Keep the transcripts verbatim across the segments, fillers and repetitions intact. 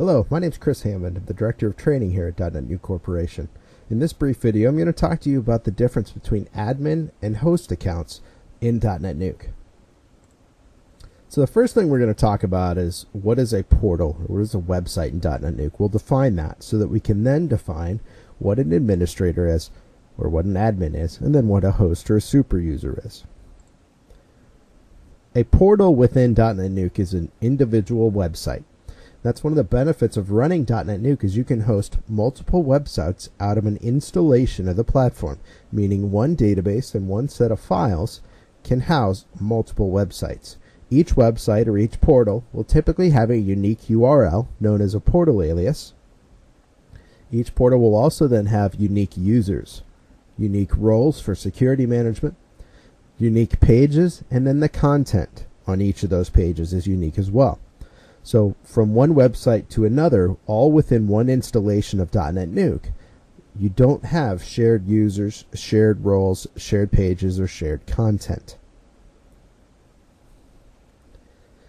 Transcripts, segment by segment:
Hello, my name is Chris Hammond. I'm the Director of Training here at DotNetNuke Corporation. In this brief video, I'm going to talk to you about the difference between admin and host accounts in DotNetNuke. So the first thing we're going to talk about is what is a portal, or what is a website in DotNetNuke. We'll define that so that we can then define what an administrator is, or what an admin is, and then what a host or a super user is. A portal within DotNetNuke is an individual website. That's one of the benefits of running DotNetNuke, is you can host multiple websites out of an installation of the platform, meaning one database and one set of files can house multiple websites. Each website or each portal will typically have a unique U R L known as a portal alias. Each portal will also then have unique users, unique roles for security management, unique pages, and then the content on each of those pages is unique as well. So from one website to another, all within one installation of DotNetNuke, you don't have shared users, shared roles, shared pages, or shared content.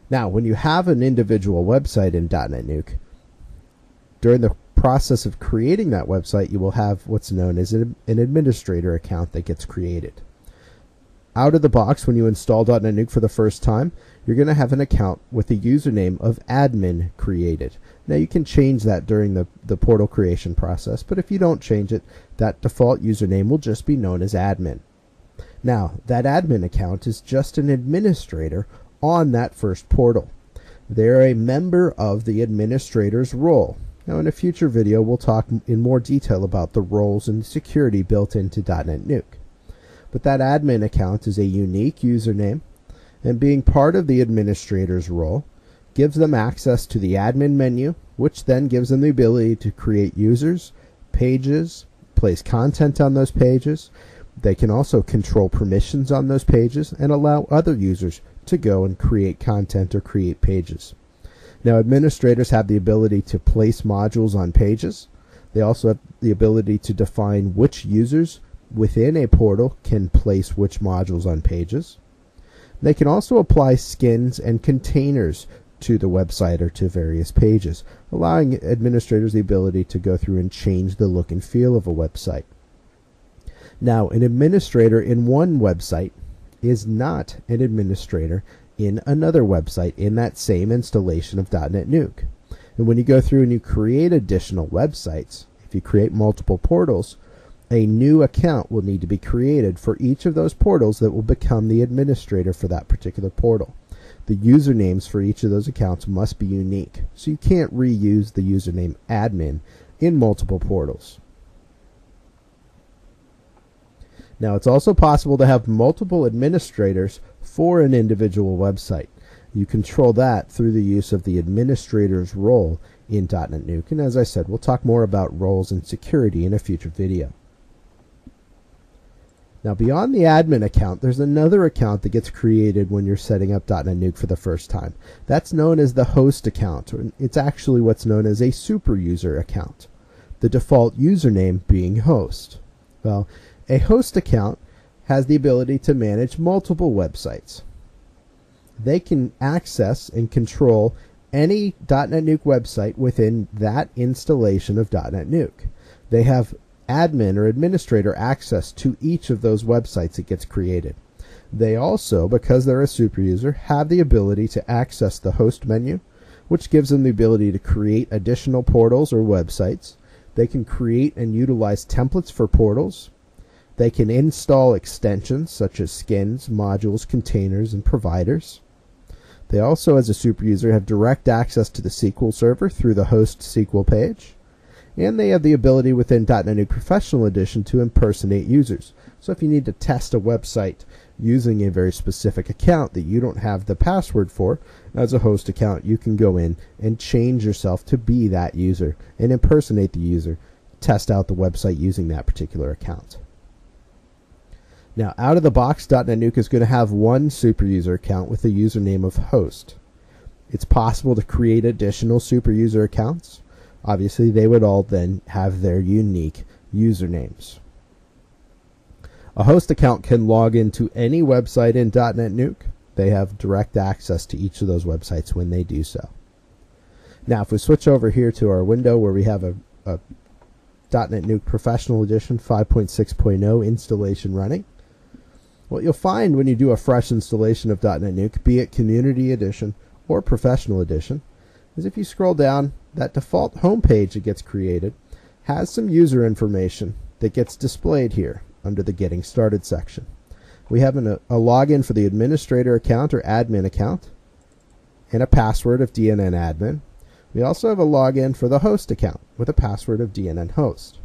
Now, when you have an individual website in DotNetNuke, during the process of creating that website, you will have what's known as an administrator account that gets created. Out of the box, when you install DotNetNuke for the first time, you're going to have an account with the username of admin created. Now, you can change that during the, the portal creation process, but if you don't change it, that default username will just be known as admin. Now, that admin account is just an administrator on that first portal. They're a member of the administrator's role. Now, in a future video, we'll talk in more detail about the roles and security built into DotNetNuke. But that admin account is a unique username, and being part of the administrator's role gives them access to the admin menu, which then gives them the ability to create users, pages, place content on those pages. They can also control permissions on those pages and allow other users to go and create content or create pages. Now, administrators have the ability to place modules on pages. They also have the ability to define which users within a portal can place which modules on pages. They can also apply skins and containers to the website or to various pages, allowing administrators the ability to go through and change the look and feel of a website. Now, an administrator in one website is not an administrator in another website in that same installation of DotNetNuke. And when you go through and you create additional websites, if you create multiple portals, a new account will need to be created for each of those portals that will become the administrator for that particular portal. The usernames for each of those accounts must be unique, so you can't reuse the username admin in multiple portals. Now, it's also possible to have multiple administrators for an individual website. You control that through the use of the administrator's role in DotNetNuke, and as I said, we'll talk more about roles and security in a future video. Now, beyond the admin account, there's another account that gets created when you're setting up DotNetNuke for the first time. That's known as the host account. It's actually what's known as a super user account, the default username being host. Well, a host account has the ability to manage multiple websites. They can access and control any DotNetNuke website within that installation of DotNetNuke. They have admin or administrator access to each of those websites that gets created. They also, because they're a super user, have the ability to access the host menu, which gives them the ability to create additional portals or websites. They can create and utilize templates for portals. They can install extensions such as skins, modules, containers, and providers. They also, as a super user, have direct access to the S Q L Server through the host S Q L page. And they have the ability within DotNetNuke Professional Edition to impersonate users. So if you need to test a website using a very specific account that you don't have the password for, as a host account, you can go in and change yourself to be that user and impersonate the user, test out the website using that particular account. Now, out of the box, DotNetNuke is going to have one super user account with the username of host. It's possible to create additional super user accounts. Obviously, they would all then have their unique usernames. A host account can log into any website in DotNetNuke. They have direct access to each of those websites when they do so. Now if we switch over here to our window where we have a, a DotNetNuke Professional Edition five point six point oh installation running, what you'll find when you do a fresh installation of DotNetNuke, be it Community Edition or Professional Edition, is if you scroll down, that default home page that gets created has some user information that gets displayed here under the Getting Started section. We have an, a, a login for the administrator account or admin account and a password of D N N admin. We also have a login for the host account with a password of D N N host.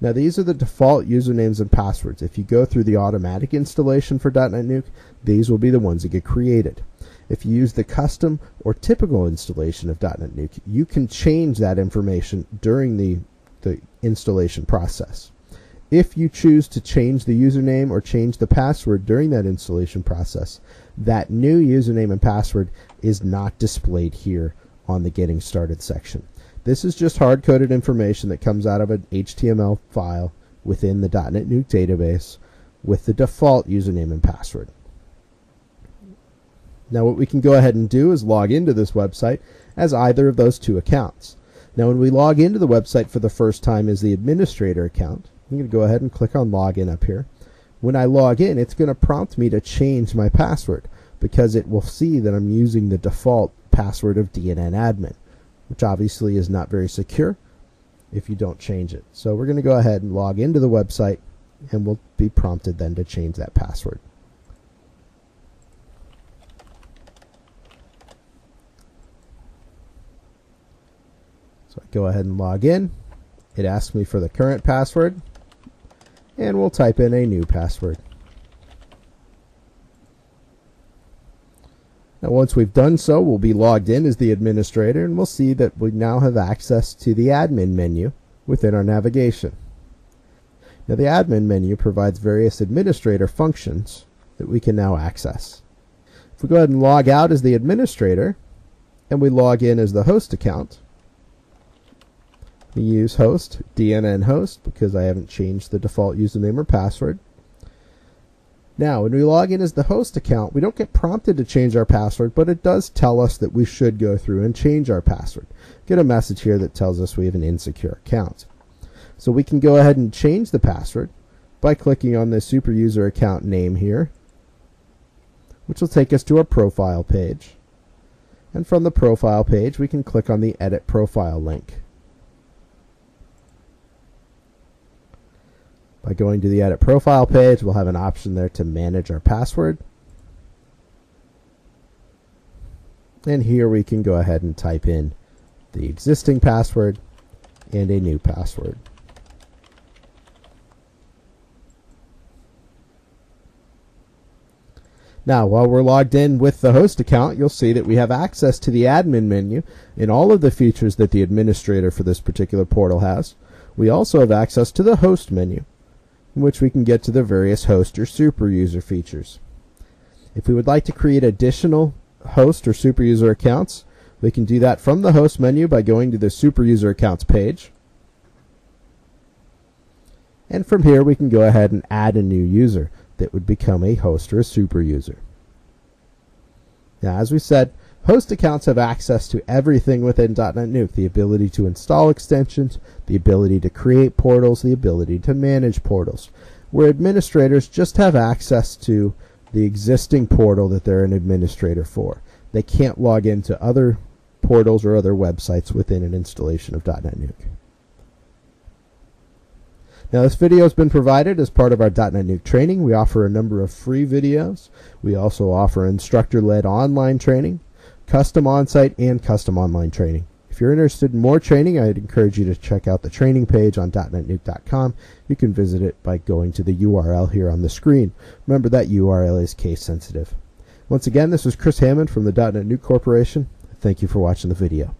Now these are the default usernames and passwords. If you go through the automatic installation for DotNetNuke, these will be the ones that get created. If you use the custom or typical installation of DotNetNuke, you can change that information during the, the installation process. If you choose to change the username or change the password during that installation process, that new username and password is not displayed here on the Getting Started section. This is just hard-coded information that comes out of an H T M L file within the DotNetNuke database with the default username and password. Now what we can go ahead and do is log into this website as either of those two accounts. Now when we log into the website for the first time as the administrator account, I'm going to go ahead and click on login up here. When I log in, it's going to prompt me to change my password because it will see that I'm using the default password of D N N admin, which obviously is not very secure if you don't change it. So we're going to go ahead and log into the website and we'll be prompted then to change that password. So I go ahead and log in. It asks me for the current password and we'll type in a new password. Now once we've done so, we'll be logged in as the administrator and we'll see that we now have access to the admin menu within our navigation. Now the admin menu provides various administrator functions that we can now access. If we go ahead and log out as the administrator and we log in as the host account, we use host, D N N host, because I haven't changed the default username or password. Now, when we log in as the host account, we don't get prompted to change our password, but it does tell us that we should go through and change our password. Get a message here that tells us we have an insecure account. So we can go ahead and change the password by clicking on the superuser account name here, which will take us to our profile page. And from the profile page, we can click on the Edit Profile link. By going to the Edit Profile page, we'll have an option there to manage our password. And here we can go ahead and type in the existing password and a new password. Now, while we're logged in with the host account, you'll see that we have access to the admin menu and all of the features that the administrator for this particular portal has. We also have access to the host menu, in which we can get to the various host or superuser features. If we would like to create additional host or superuser accounts, we can do that from the host menu by going to the superuser accounts page. And from here we can go ahead and add a new user that would become a host or a superuser. Now as we said, host accounts have access to everything within DotNetNuke, the ability to install extensions, the ability to create portals, the ability to manage portals, where administrators just have access to the existing portal that they're an administrator for. They can't log into other portals or other websites within an installation of DotNetNuke. Now this video has been provided as part of our DotNetNuke training. We offer a number of free videos. We also offer instructor-led online training, custom on-site and custom online training. If you're interested in more training, I'd encourage you to check out the training page on dot net nuke dot com. You can visit it by going to the U R L here on the screen. Remember, that U R L is case sensitive. Once again, this was Chris Hammond from the DotNetNuke Corporation. Thank you for watching the video.